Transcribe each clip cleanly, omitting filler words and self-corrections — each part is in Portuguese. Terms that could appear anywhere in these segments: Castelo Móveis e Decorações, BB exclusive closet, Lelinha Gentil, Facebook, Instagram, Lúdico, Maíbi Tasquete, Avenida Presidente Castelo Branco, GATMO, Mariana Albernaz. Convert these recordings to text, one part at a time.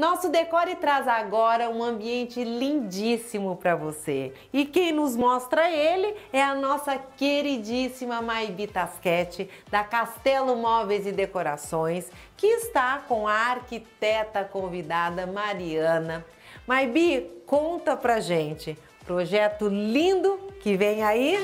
Nosso Decore traz agora um ambiente lindíssimo para você. E quem nos mostra ele é a nossa queridíssima Maíbi Tasquete, da Castelo Móveis e Decorações, que está com a arquiteta convidada Mariana. Maíbi, conta pra gente, projeto lindo que vem aí.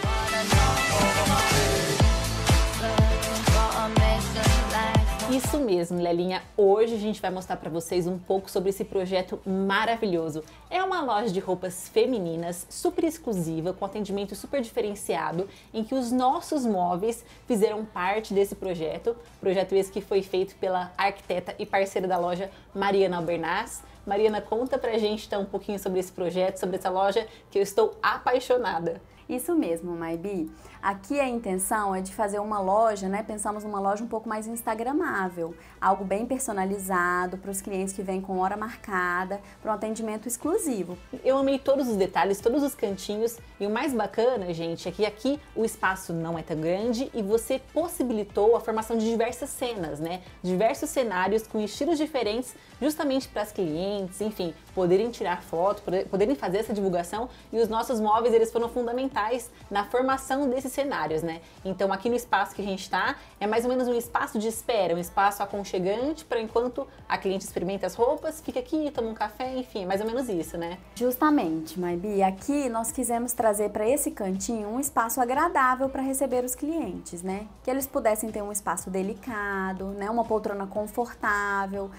Isso mesmo, Lelinha. Hoje a gente vai mostrar para vocês um pouco sobre esse projeto maravilhoso. É uma loja de roupas femininas, super exclusiva, com atendimento super diferenciado, em que os nossos móveis fizeram parte desse projeto. Projeto esse que foi feito pela arquiteta e parceira da loja, Mariana Albernaz. Mariana, conta pra gente então um pouquinho sobre esse projeto, sobre essa loja, que eu estou apaixonada. Isso mesmo, Maíbi. Aqui a intenção é de fazer uma loja, né? Pensamos numa loja um pouco mais instagramável, algo bem personalizado para os clientes que vêm com hora marcada, para um atendimento exclusivo. Eu amei todos os detalhes, todos os cantinhos, e o mais bacana, gente, é que aqui o espaço não é tão grande e você possibilitou a formação de diversas cenas, né? Diversos cenários com estilos diferentes, justamente para as clientes, enfim, poderem tirar foto, poderem fazer essa divulgação, e os nossos móveis, eles foram fundamentais na formação desses cenários, né? Então aqui no espaço que a gente está é mais ou menos um espaço de espera, um espaço aconchegante para enquanto a cliente experimenta as roupas, fica aqui, toma um café, enfim, mais ou menos isso, né? Justamente, Maíbi, aqui nós quisemos trazer para esse cantinho um espaço agradável para receber os clientes, né? Que eles pudessem ter um espaço delicado, né? Uma poltrona confortável.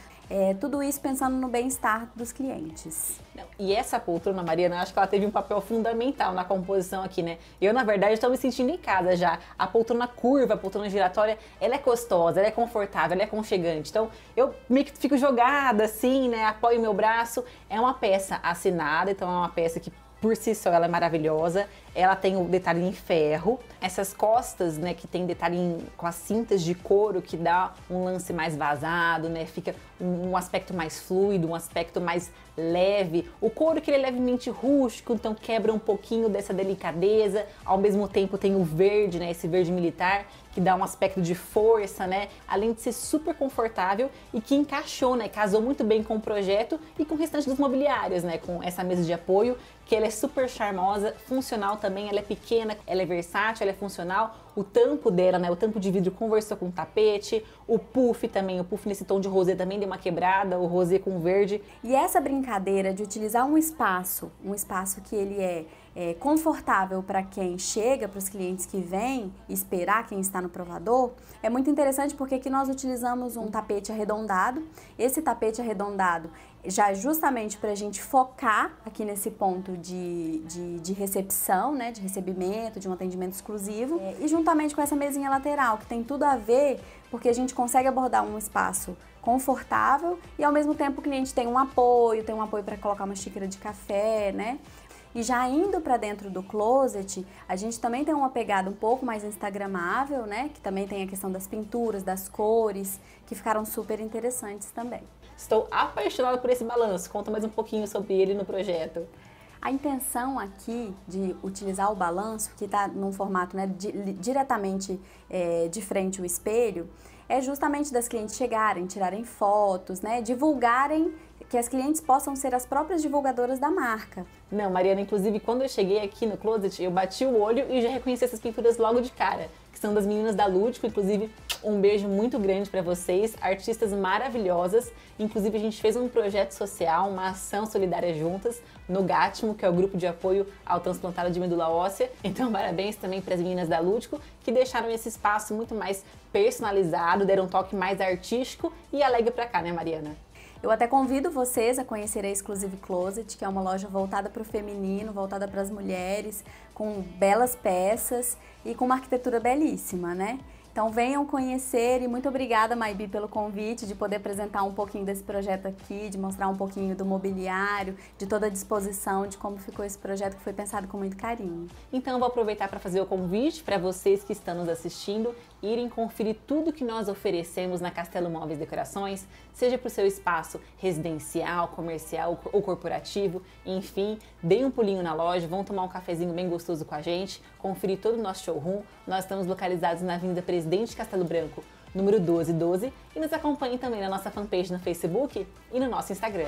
Tudo isso pensando no bem-estar dos clientes. E essa poltrona, Mariana, acho que ela teve um papel fundamental na composição aqui, né? Eu, na verdade, estou me sentindo em casa já. A poltrona curva, a poltrona giratória, ela é gostosa, ela é confortável, ela é aconchegante. Então, eu meio que fico jogada assim, né? Apoio meu braço. É uma peça assinada, então é uma peça que, por si só, ela é maravilhosa. Ela tem o detalhe em ferro, essas costas, né, que tem detalhe com as cintas de couro, que dá um lance mais vazado, né, fica um aspecto mais fluido, um aspecto mais leve. O couro, que ele é levemente rústico, então quebra um pouquinho dessa delicadeza. Ao mesmo tempo tem o verde, né, esse verde militar, que dá um aspecto de força, né, além de ser super confortável e que encaixou, né, casou muito bem com o projeto e com o restante dos mobiliários, né, com essa mesa de apoio, que ela é super charmosa, funcional também, ela é pequena, ela é versátil, ela é funcional. O tampo dela, né, o tampo de vidro conversou com o tapete, o puff também, o puff nesse tom de rosé também deu uma quebrada, o rosé com verde. E essa brincadeira de utilizar um espaço que ele é confortável para quem chega, para os clientes que vêm esperar quem está no provador, é muito interessante, porque aqui nós utilizamos um tapete arredondado. Esse tapete arredondado já justamente para a gente focar aqui nesse ponto de recepção, né, de recebimento, de um atendimento exclusivo. E juntamente com essa mesinha lateral, que tem tudo a ver, porque a gente consegue abordar um espaço confortável e ao mesmo tempo o cliente tem um apoio para colocar uma xícara de café, né? E já indo para dentro do closet, a gente também tem uma pegada um pouco mais instagramável, né? Que também tem a questão das pinturas, das cores, que ficaram super interessantes também. Estou apaixonada por esse balanço. Conta mais um pouquinho sobre ele no projeto. A intenção aqui de utilizar o balanço, que está num formato, né, diretamente de frente ao espelho, é justamente das clientes chegarem, tirarem fotos, né, divulgarem, que as clientes possam ser as próprias divulgadoras da marca. Não, Mariana, inclusive quando eu cheguei aqui no closet, eu bati o olho e já reconheci essas pinturas logo de cara, que são das meninas da Lúdico, inclusive um beijo muito grande para vocês, artistas maravilhosas. Inclusive a gente fez um projeto social, uma ação solidária juntas no GATMO, que é o grupo de apoio ao transplantado de medula óssea. Então parabéns também para as meninas da Lúdico, que deixaram esse espaço muito mais personalizado, deram um toque mais artístico e alegre para cá, né, Mariana? Eu até convido vocês a conhecer a Exclusive Closet, que é uma loja voltada para o feminino, voltada para as mulheres, com belas peças e com uma arquitetura belíssima, né? Então venham conhecer, e muito obrigada, Maíbi, pelo convite de poder apresentar um pouquinho desse projeto aqui, de mostrar um pouquinho do mobiliário, de toda a disposição, de como ficou esse projeto, que foi pensado com muito carinho. Então eu vou aproveitar para fazer o convite para vocês que estão nos assistindo irem conferir tudo que nós oferecemos na Castelo Móveis e Decorações, seja para o seu espaço residencial, comercial ou corporativo, enfim, deem um pulinho na loja, vão tomar um cafezinho bem gostoso com a gente, conferir todo o nosso showroom. Nós estamos localizados na Avenida Presidente Castelo Branco, número 1212, e nos acompanhe também na nossa fanpage no Facebook e no nosso Instagram.